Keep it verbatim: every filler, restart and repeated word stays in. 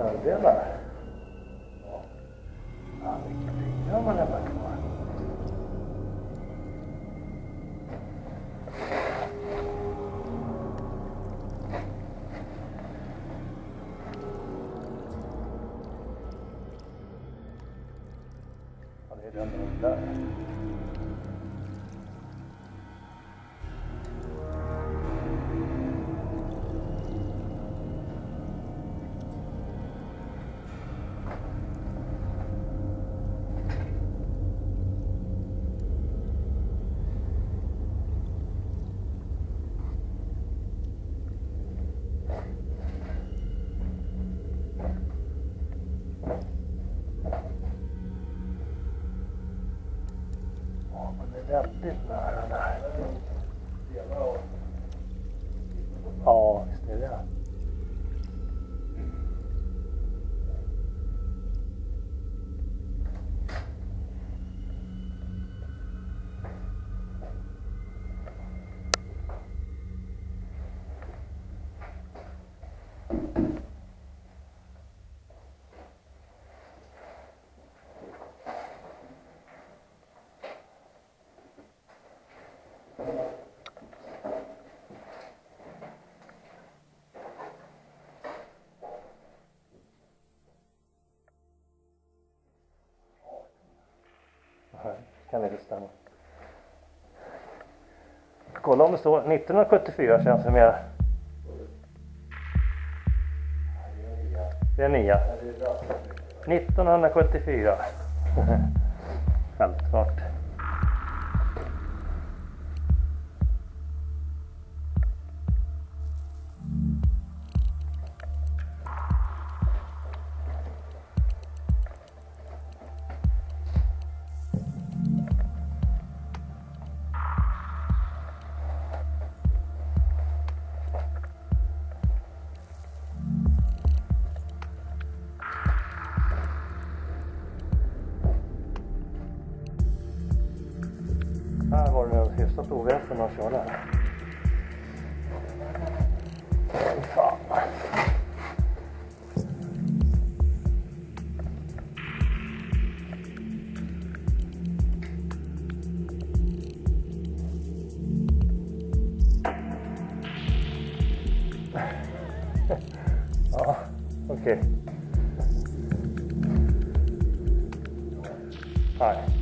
fördelar. Ja, vilka pengar man lämnar kvar. Ja, det är den där. Väldigt nära där. Ja, visst är det. Kan det stämma? Kolla om det står nittonhundrasjuttiofyra känns det mer. Det är nya. nittonhundrasjuttiofyra. Självklart. Här var det nog hyfsat oväsen man kör där. Fan. Ja, okej. Okay. Nej.